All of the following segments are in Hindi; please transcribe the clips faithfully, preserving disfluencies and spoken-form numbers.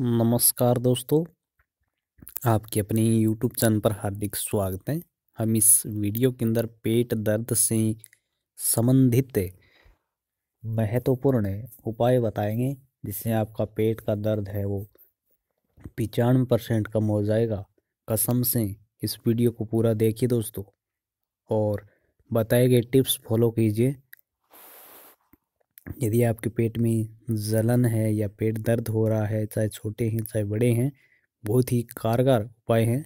नमस्कार दोस्तों, आपके अपने YouTube चैनल पर हार्दिक स्वागत है। हम इस वीडियो के अंदर पेट दर्द से संबंधित महत्वपूर्ण उपाय बताएंगे जिससे आपका पेट का दर्द है वो पचानवे परसेंट कम हो जाएगा। कसम से इस वीडियो को पूरा देखिए दोस्तों और बताए गए टिप्स फॉलो कीजिए। यदि आपके पेट में जलन है या पेट दर्द हो रहा है, चाहे छोटे हैं चाहे बड़े हैं, बहुत ही कारगर उपाय हैं।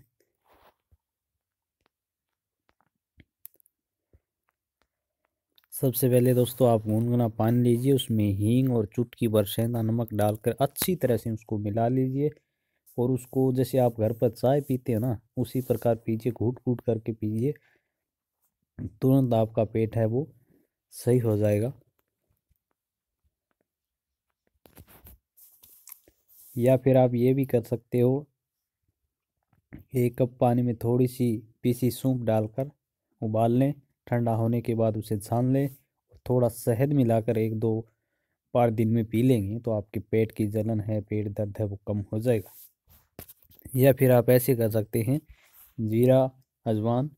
सबसे पहले दोस्तों आप गुनगुना पानी लीजिए, उसमें हींग और चुटकी भर सेंधा नमक डालकर अच्छी तरह से उसको मिला लीजिए और उसको जैसे आप घर पर चाय पीते हो ना, उसी प्रकार पीजिए, घूट घूट करके पीजिए। तुरंत आपका पेट है वो सही हो जाएगा। या फिर आप ये भी कर सकते हो, एक कप पानी में थोड़ी सी पीसी सूंप डालकर उबाल लें, ठंडा होने के बाद उसे छान लें और थोड़ा शहद मिलाकर एक दो बार दिन में पी लेंगे तो आपके पेट की जलन है, पेट दर्द है वो कम हो जाएगा। या फिर आप ऐसे कर सकते हैं, जीरा अजवाइन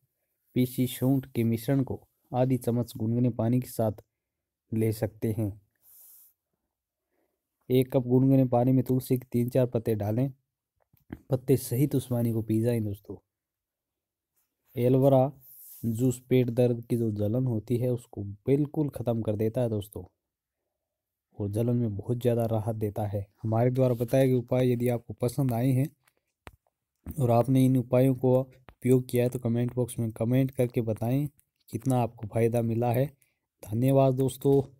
पीसी सूंठ के मिश्रण को आधी चम्मच गुनगुने पानी के साथ ले सकते हैं। एक कप गुनगुने पानी में तुलसी के तीन चार पत्ते डालें, पत्ते सहित उस पानी को पी जाएं दोस्तों। एलोवेरा जूस पेट दर्द की जो जलन होती है उसको बिल्कुल ख़त्म कर देता है दोस्तों और जलन में बहुत ज़्यादा राहत देता है। हमारे द्वारा बताए गए उपाय यदि आपको पसंद आए हैं और आपने इन उपायों को उपयोग किया है तो कमेंट बॉक्स में कमेंट करके बताएँ कितना आपको फ़ायदा मिला है। धन्यवाद दोस्तों।